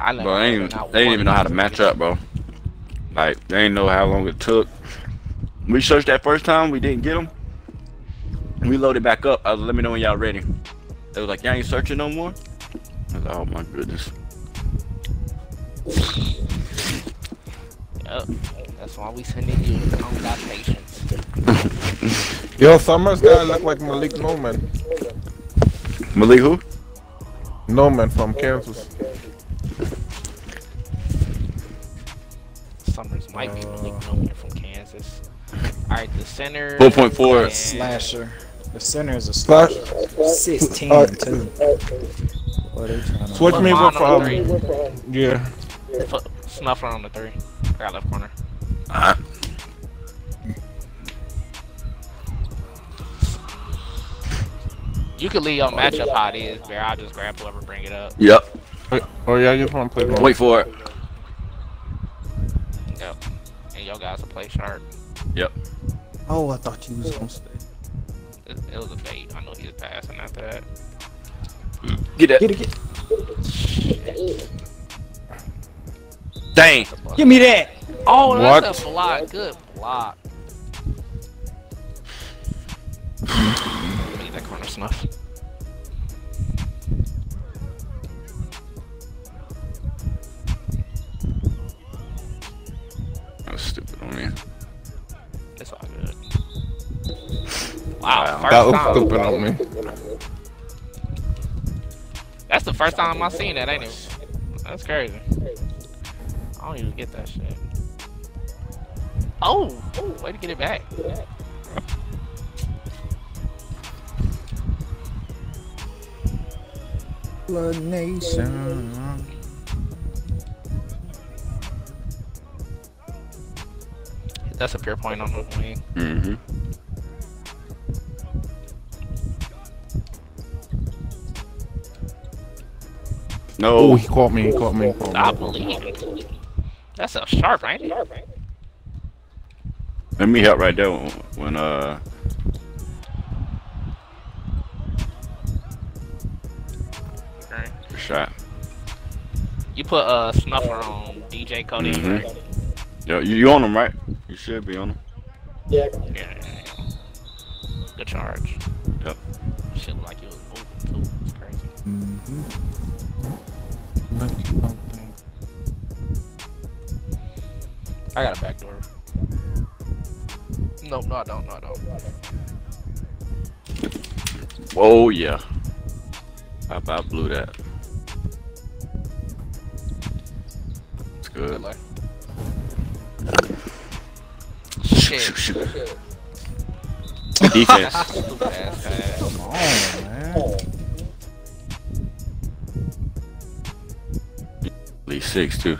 I know. Bro, they didn't even know how to match up, bro. Like, they didn't know how long it took. We searched that first time, we didn't get them. We loaded back up. I was like, let me know when y'all ready. They was like, y'all ain't searching no more? I was like, oh my goodness. Yep. That's why we sending you on that patience. Yo, Summers guy look like Malik Noman. Malik who? Noman from Kansas. Summers might be Malik Noman from Kansas. Alright, the center. 4.4. Slasher. The center is a slasher. 16. Switch me with yeah. Snuffler on the 3. I got left corner. Alright. You can leave your matchup how it is, Bear. I'll just grab whoever, bring it up. Yep. Oh, yeah, you just want to play ball. Wait for it. Yep. And y'all guys will play sharp. Yep. Oh, I thought you was going to stay. It was a bait. I know he was passing after that. Get it. Get it, get it. Shit. Dang. Give me that. Oh, that's a block. Good block. I need that corner snuff. That was stupid on me. It's all good. Wow. That was stupid on me. That's the first time I've seen that, ain't it? That's crazy. I don't even get that shit. Oh! Ooh, way to get it back. Blood Nation. That's a pure point on the wing. Mm-hmm. No. Ooh, he caught me. He caught me. I believe it. That's a sharp, ain't it? Let me help right there when okay. Shot. You put a snuffler on DJ Cody. Right? Yo, you on him, right? You should be on him. Yeah. Yeah. Good charge. Yep. Shit look like you was moving too. It's crazy. Mm-hmm. I got a back door. Nope, no, I don't, no, I don't. Whoa, yeah. I blew that. It's good. Shit. Shoot. Defense. Come on, man. At least 6, too.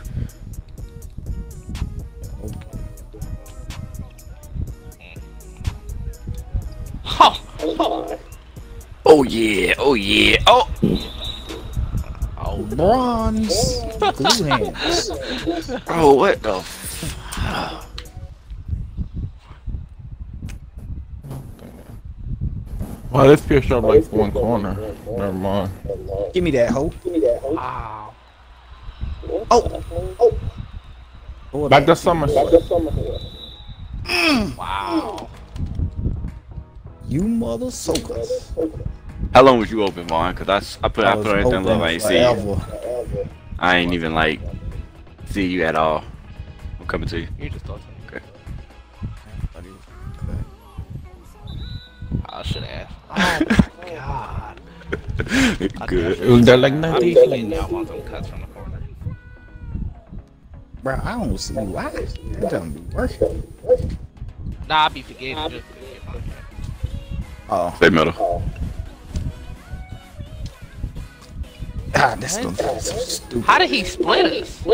Oh yeah, oh yeah, oh! Oh, bronze! Blue hands. Bro, what the f... Wow, this pure shot like one corner. Never mind. Give me that hoe. Wow. Oh! Oh! Back to Summers. Wow. You mother suckers. How long was you open, Vaughn? Cause I put everything love. I ain't see you. I ain't even like see you at all. I'm coming to you. You just talking. Okay. I should have. Oh my god. Good. It was like 90. I'm getting that one some cuts from the corner. Bro, I don't see why. That don't be working. Nah, I be forgetting. Just oh. Stay middle. Ah, that's so stupid. How did he split us?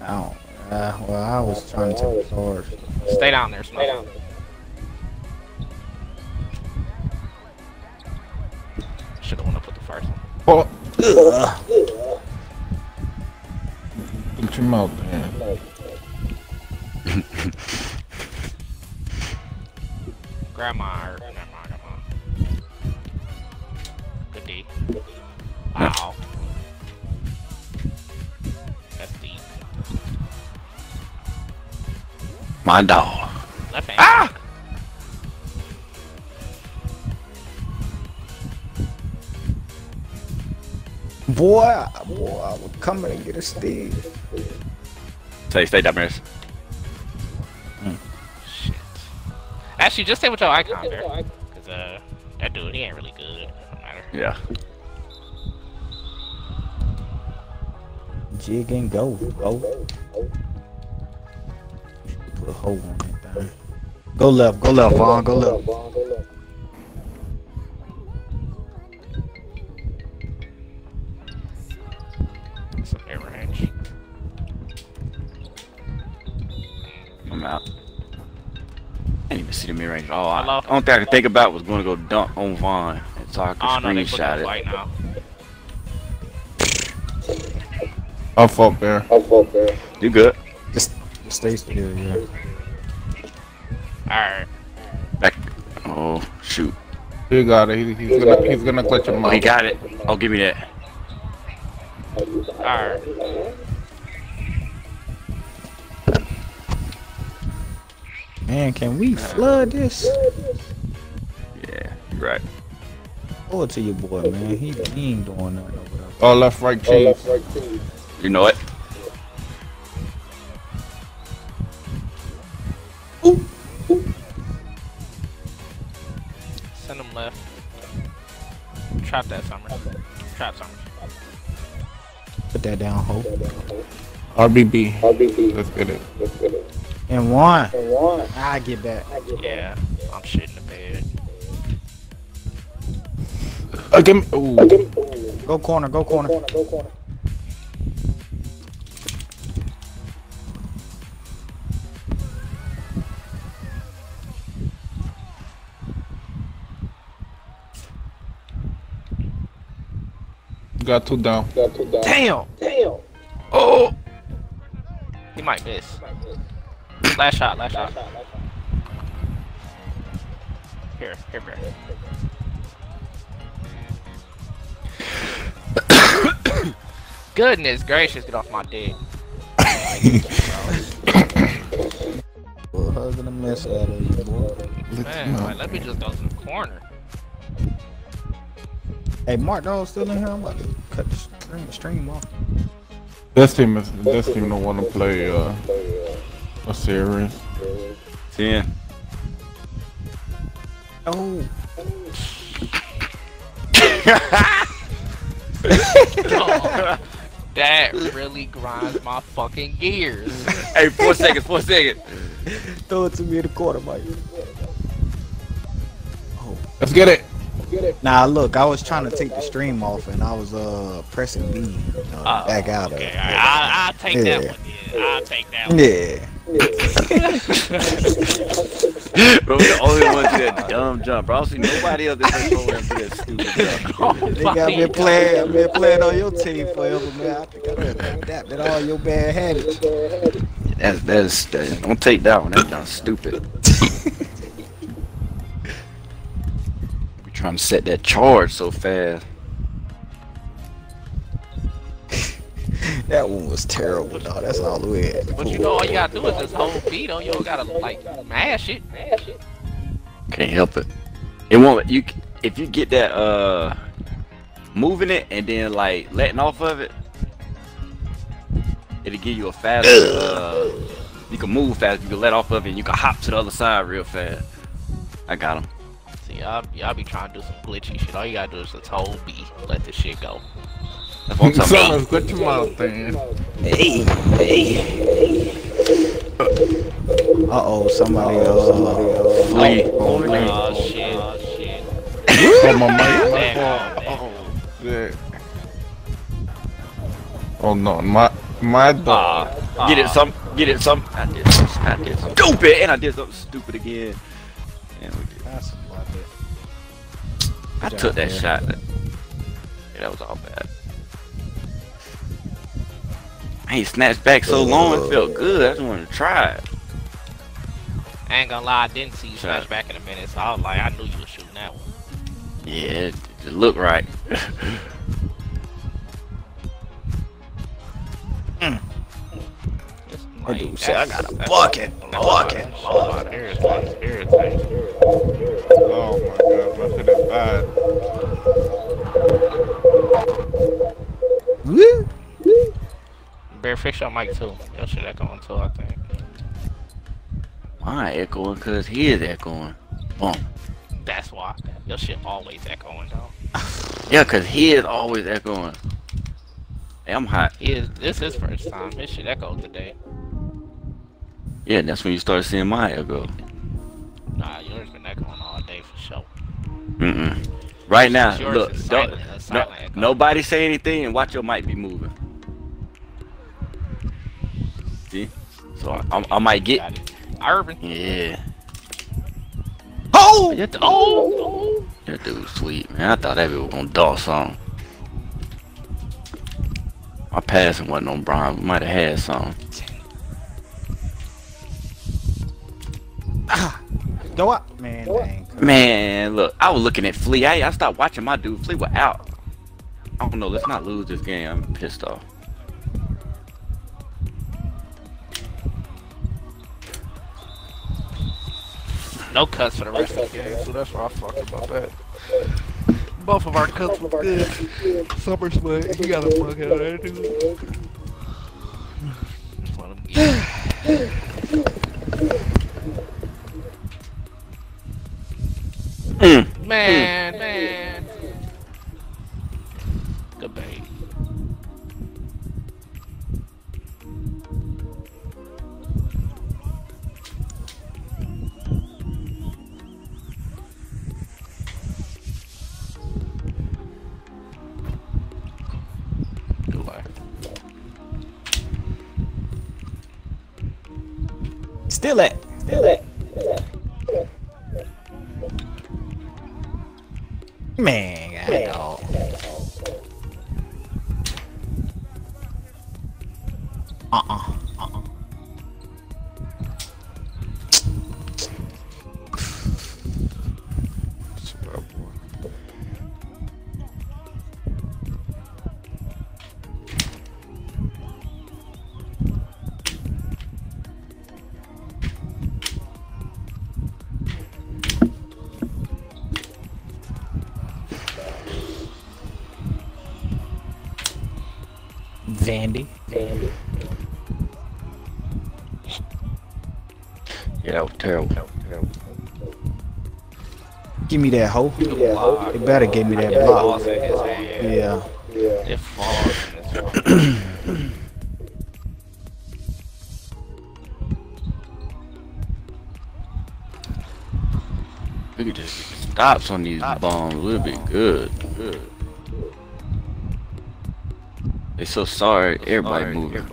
No. Well, I was trying to take the sword. Stay down there, Snow. Stay down there. Should have wanna put the first one. Oh. Put your mouth, man. Grandma. Wow. My dog. Left hand. Ah! Boy, I will come in and get a steal. Stay dumbass. Shit. Actually, just stay with your icon there. Cause, that dude, he ain't really good. It don't matter. Yeah. Jig and go, bro. Put a hole on that thing. Go left, Vaughn, go left. It's an air range. I'm out. I didn't even see the mid range at all. The only thing I could think about was going to go dump on Vaughn and so I could screenshot it. Right now. I'll fuck there. You good? Just stay still, yeah. Alright. Back. Oh, shoot. You got it. He's gonna clutch him up. Oh, he got it. Oh, give me that. Alright. Man, can we flood this? Yeah, you're right. Forward to your boy, man. He ain't doing nothing over there. Oh, left, right, cheese. You know it. Ooh, ooh. Send him left. Trap that summer. Put that down, Hope. RBB. Let's get it. And one. I get that. Yeah, I'm shitting the bed. Again. Go corner. Got two down. Damn. Oh. He might miss. Last shot. Here, bro. Goodness gracious, get off my dick. Well, how's gonna mess out of you, boy? Man, let me just go to the corner. Hey, Mark Dog's still in here. I'm about to cut the stream off. This team don't want to play a series. Yeah. Oh. Oh. That really grinds my fucking gears. Hey, 4 seconds. Throw it to me in the corner, Mike. Oh. Let's get it. Nah, look, I was trying to take the stream off and I was pressing B, back out of it. I'll take that one. Yeah. Bro, we're the only ones who did that dumb jump, bro. I don't see nobody else that's going to do that stupid jump. I've been playing on your team forever, man. I think I better adapted all your bad habits. That's don't take that one. That's dumb stupid. Trying to set that charge so fast. That one was terrible, though. That's all the way. But you know, all you gotta do is just hold feet on. You don't gotta like mash it. Can't help it. It won't. You if you get that moving it and then like letting off of it, it'll give you a faster. You can move fast. You can let off of it. And you can hop to the other side real fast. I got him. Y'all be trying to do some glitchy shit. All you gotta do is just hold B, let this shit go. That's what I'm talking about. Glitchy mouth thing. Hey. Somebody else. Flee. Oh, shit. Oh no, my dog. Get it some. I did something stupid, and I did something stupid again. And we did. I took that shot. Yeah, that was all bad. I ain't snatched back so long, it felt good. I just wanted to try it. I ain't gonna lie, I didn't see you snatch back in a minute, so I was like, I knew you were shooting that one. Yeah, it looked right. That dude said, I got a bucket, bucket. Oh my god, look at that vibe. Woo! Woo! Bear, fix your mic too. Your shit echoing too, I think. Mine echoing because he is echoing. Boom. That's why. Your shit always echoing though. Yeah, because he is always echoing. Hey, I'm hot. This is his first time. His shit echoed today. Yeah, that's when you start seeing my echo. Nah, yours been echoing all day for sure. Mm-mm. Right now, look. Silent, don't, nobody say anything and watch your mic be moving. See? So I might get Irvin. Yeah. Oh! Oh! That dude's sweet, man. I thought that was gonna dog song. My passing wasn't on Brian. We might have had some. Ah. Go up, man. Man, look, I was looking at Flea. I stopped watching my dude. Flea was out. I don't know. Let's not lose this game. I'm pissed off. No cuts for the rest of the game, so that's why I fucked about that. Both of our cuts were good. Summer Slug, you got a fuck out of there, dude. Just let him eat. Man. Good babe. Goodbye. Still it. Man, I know. Vandy. Yeah, that was terrible. Give me that hoe. It better give me that block. Yeah. It falls in this We could just get stops on these bombs. We'll be good. They so sorry, everybody moving.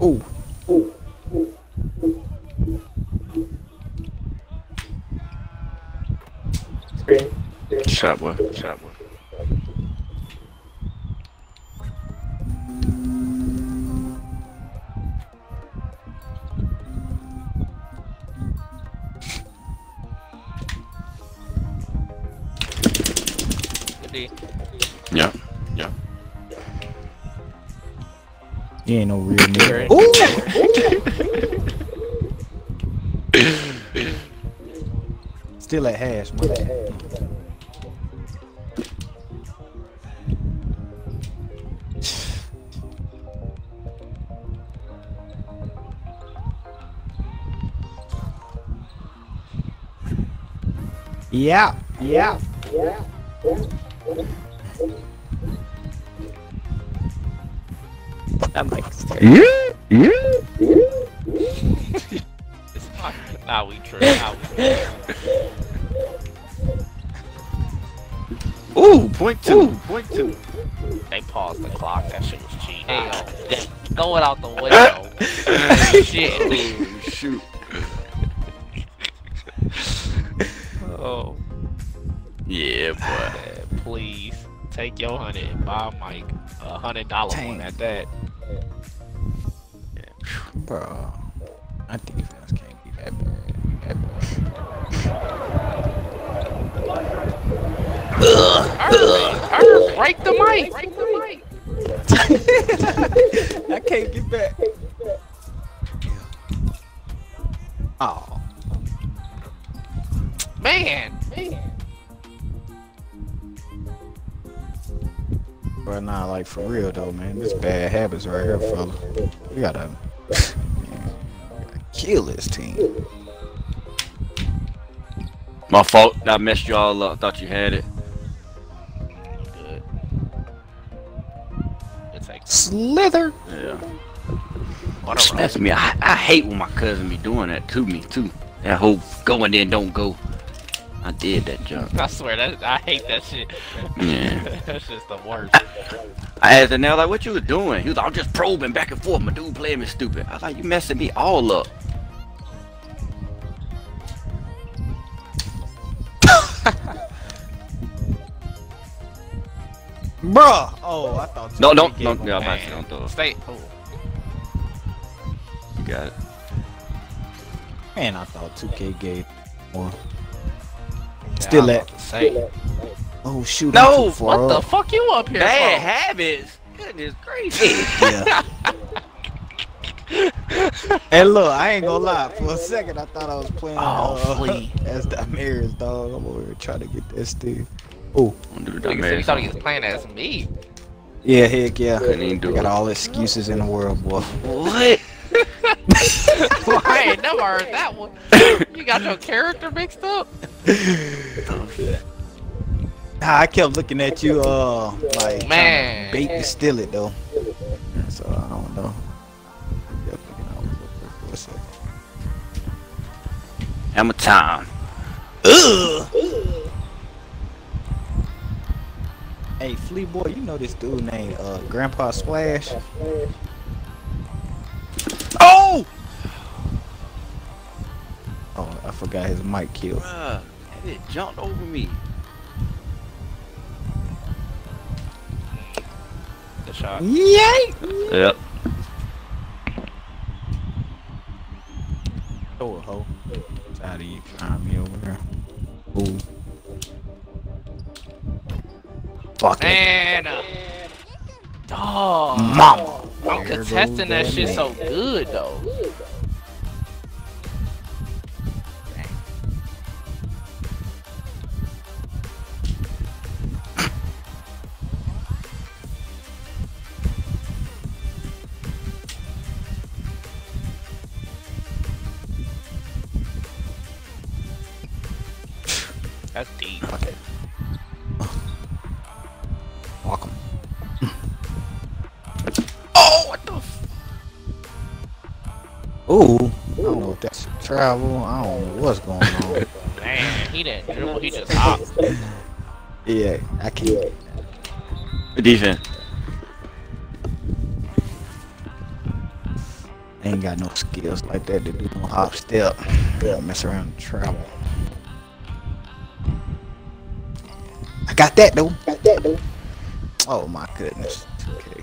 Oh. Shot boy. Yeah. You ain't no real nigga. Ooh! Still at hash, man. Yeah. I'm like, yeah. Nah, we true. Ooh, point two. They paused the clock. That shit was cheating. Hey, throw it out the window. Shit. Oh, shoot. Oh. Yeah, boy. Please take your $100 and buy Mike $100 one at that. Bro, I think these guys can't be that bad. I break the mic. Break the mic. I can't get back. Oh. Man. But nah, like for real though, man. This bad habits right here, fella. We gotta, gotta kill this team. My fault. I messed y'all up. Thought you had it. Good. It's like Slither. Yeah. That's me. I hate when my cousin be doing that to me too. That whole go and then don't go. I did that jump. I swear that I hate that shit. Yeah. That's just the worst. I asked him now, like, what you was doing? He was like, I'm just probing back and forth. My dude playing me stupid. I was like, you messing me all up. Bruh. Oh, I thought. No, don't. Yeah, don't throw it. Stay. Oh. You got it. Man, I thought 2K gave more. Still at. Oh shoot! No, what the fuck you up here? Bad habits. Goodness gracious. Yeah. And look, I ain't gonna lie. For a second, I thought I was playing as Damaris, dog. I'm over here trying to get this dude. Oh. You thought he was playing as me? Yeah, heck yeah. I got all excuses in the world, boy. What? Well, I ain't never heard that one. You got your character mixed up. I kept looking at you, like man, trying to bait and steal it though. So I don't know. Hammer time. Hey, Flea Boy, you know this dude named Grandpa Splash? Oh! Oh, I forgot his mic killed. Bruh, it jumped over me. Good shot. Yay! Yep. Oh, a hoe. I'm tired of you trying me over here. Ooh. Fuck it. Dog. Mama. I'm contesting that shit so good though. Dang. That's deep. Okay. Welcome. Ooh, I don't know if that's travel. I don't know what's going on. Man, he didn't dribble, he just hopped. Yeah, I can't. Defense. I ain't got no skills like that to do no hop step. Yeah, mess around and travel. I got that though. Oh my goodness. Okay.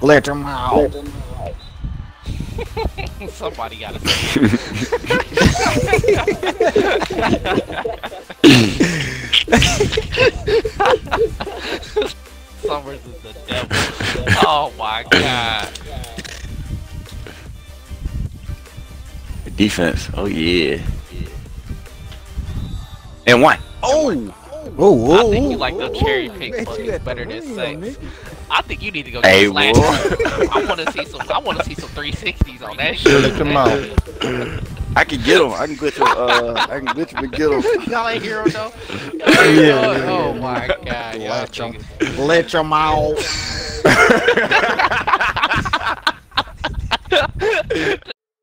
Let him out. Somebody gotta say it. Summers is the devil. Oh my god. Defense. Oh yeah. And one. Oh. Oh, I think you like those cherry pick buckets better than six. I think you need to go get slash. I want to see some 360s on that shit. Let them out. I can get them. I can glitch them and get them. Y'all ain't hear them though. Yeah. Oh my god. Let them out.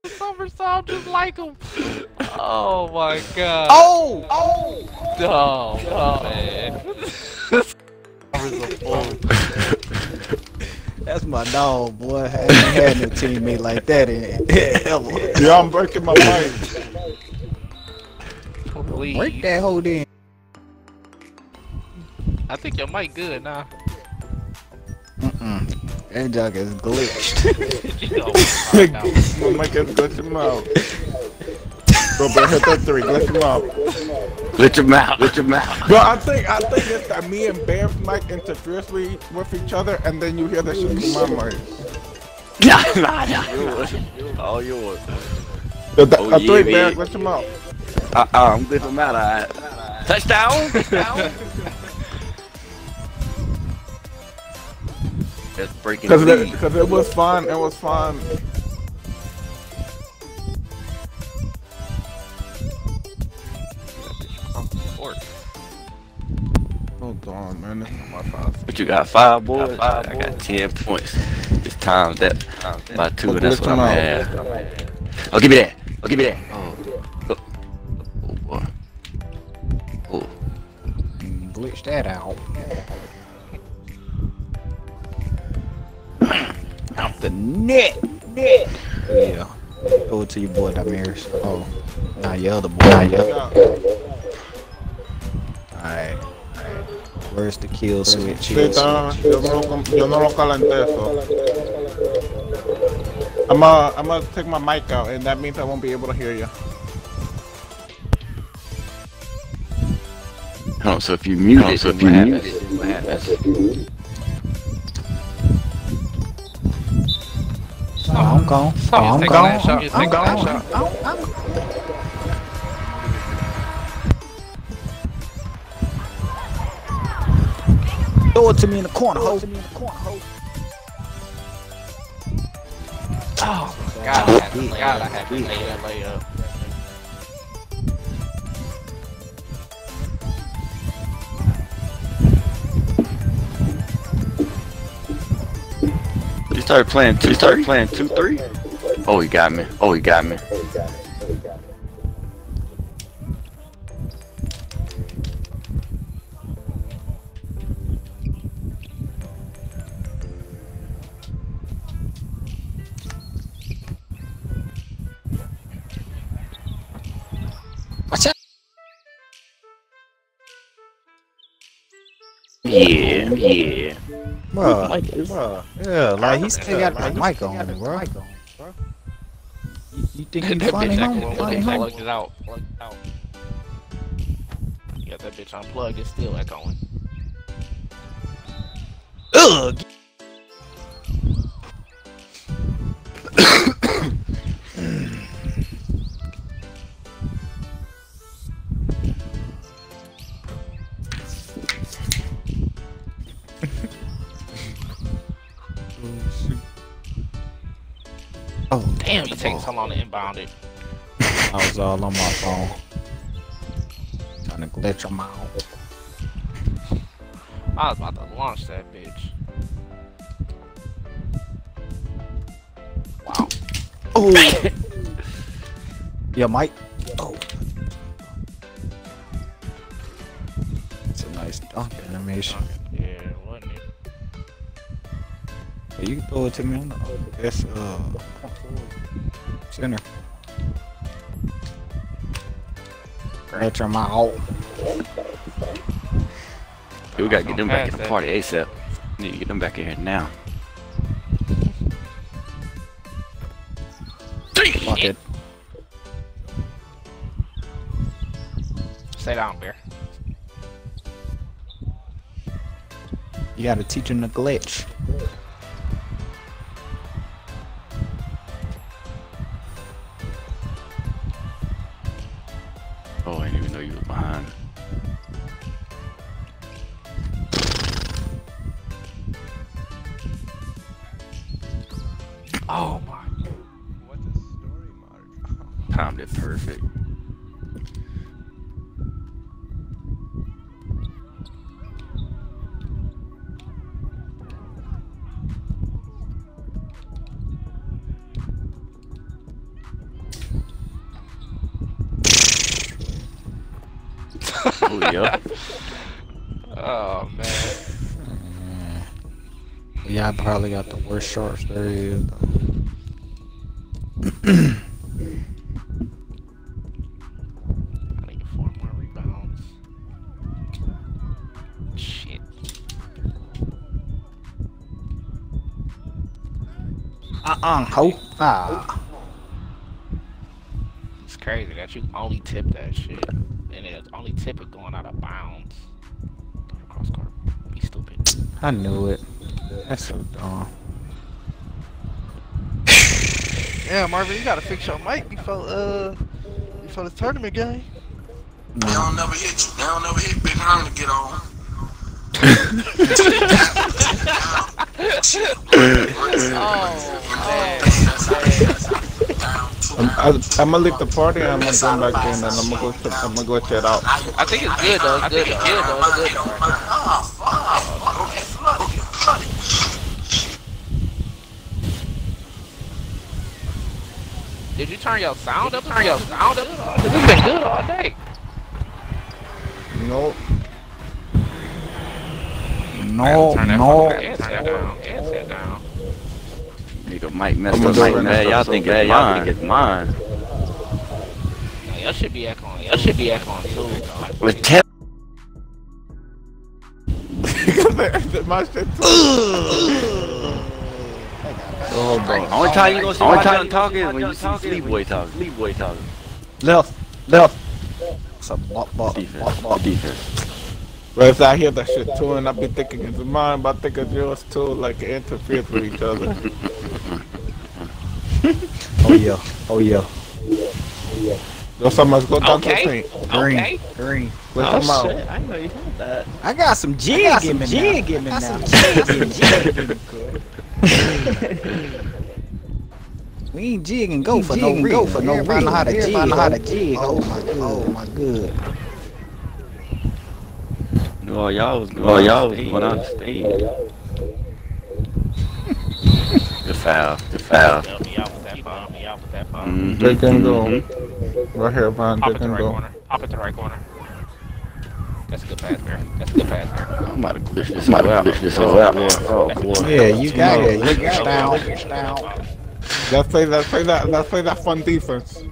Somersault just like him. Oh my god. Oh man. That's my dog, boy. I ain't had no teammate like that in ever. Yeah, I'm breaking my mic. Break that hole in. I think your mic good now. Air jog is glitched. My mic is glitched him out. Bro, hit that three. Glitch him out. Glitch him out. Glitch him out. Bro, I think it's that me and Bear's mic interferes with each other, and then you hear that shit from my mic. Nah. All yours. I think Bear glitched him out. I'm glitching him out. Alright. Touchdown. That's breaking. Because it was fun. It was fun. Hold on, man. This is my five. But you got five boys. I got 10 points. It's times that by two, and that's what I'm at. Oh, give me that. Oh, give me that. Oh boy. Oh. Glitch that out. Off the net. Yeah. Go to your boy, Damiris. Oh. Nah, your other boy. Alright. Where's the kill switch? I'm gonna take my mic out, and that means I won't be able to hear you. Oh, so if you mute it, I'm gone. I'm gone. Throw it to me in the corner, ho. Oh my god, I had to lay that layup. You started playing 2-3? Oh, he got me. Yeah. Bruh. Yeah, like he still got the mic on, bruh. You think he's finding home? Plugged it out. You got that bitch unplugged, it's still echoing. Ugh! Damn, it takes so long to inbound it. I was all on my phone. Trying to glitch them out. I was about to launch that bitch. Wow. Oh. Yeah, Mike. Oh. It's a nice dunk animation. Yeah, wasn't it? Hey, you can throw it to me. That's center. Glitch him out. Dude, we gotta get them back in the party ASAP. Need to get them back in here now. Fuck it. Stay down, Bear. You gotta teach him the glitch. Oh my! What a story, Marge. Timed it perfect. Oh yeah. Oh man. Yeah, I probably got the worst shorts there is. I need 4 more rebounds. Shit. uncle. Ah. It's crazy that you only tip that shit. And it's only tip it going out of bounds. Cross court. Be stupid. I knew it. That's so dumb. Yeah, Marvin, you gotta fix your mic before the tournament game. No. They don't never hit you. They don't never hit Big Herm to get on. I'm gonna leave the party and I'm gonna come back in and I'm gonna go check it out. I think it's good though. It's good. It's good though. It's good. Did you turn your sound up? Turn your sound up? This has been good all day. Nope. No, no. Turn that down. Nigga, Mike messed up like that. Y'all think it's mine. No, y'all should be echoing. Y'all should be echoing too. With 10. My shit. Oh, bro. Only time you gonna see my John talking is when you see Sleepboy talking. Sleepboy talking. Left. It's a block. Defense. Whereas I hear that shit too, and I be thinking it's mine, but I think it's yours too, like it interferes with each other. Oh yeah. Yo, so much go down to the green. Oh shit, I know you heard that. I got some jig in me now. I got some jig in me. We ain't jigging go for no reason. Everybody know how to jig. Oh my god. Well, y'all was going on stage. Good foul. Help me out with that foul. They can go. Right here, Von. They can go. Hop at the right corner. That's a good pass there. I'm about to glitch this whole out. Oh, yeah, you got it. Look down. Let's play that fun defense.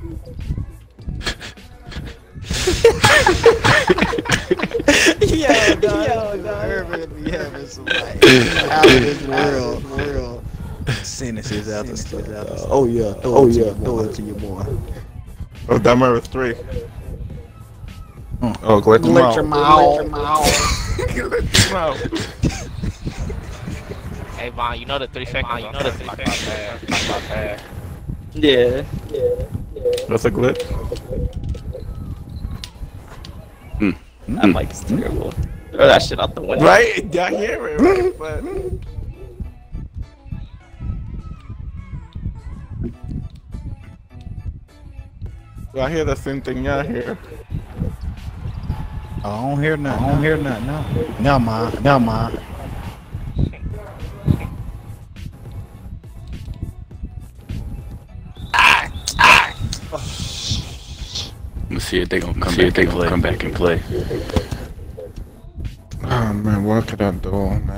Yo, dog. Everybody be having some like out of this world. Sentences out of stuff. Oh yeah. Throw it to your boy. Oh, that number 3. Oh, glitch your mouth. Hey, Von, you know the 3 seconds. Yeah. That's a glitch. That mic is terrible. Throw that shit out the window. Right? Y'all hear it, right? But... do I hear the same thing y'all hear? I don't hear nothing. No, ma. See if they gonna come back and play. Oh man, what could I do, man? They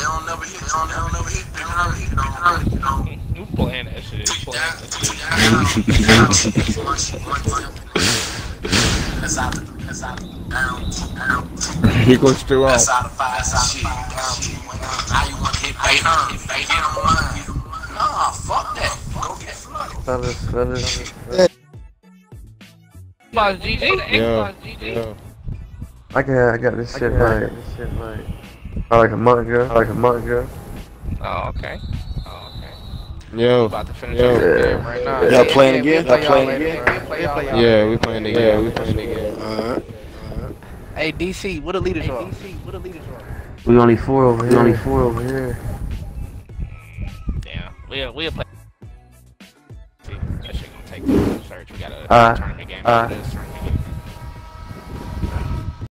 don't never hit. You playing that shit? He goes through out. Nah, fuck that. Go get flooded. GG. I got this shit right. I like a month ago. Oh okay. Yo. About to finish game right now. Y'all playing again? Yeah, we playing again. Hey DC, what the leaders are? We only 4 over here. Damn. We'll play. That shit gonna take. We gotta turn the game into this.